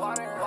water.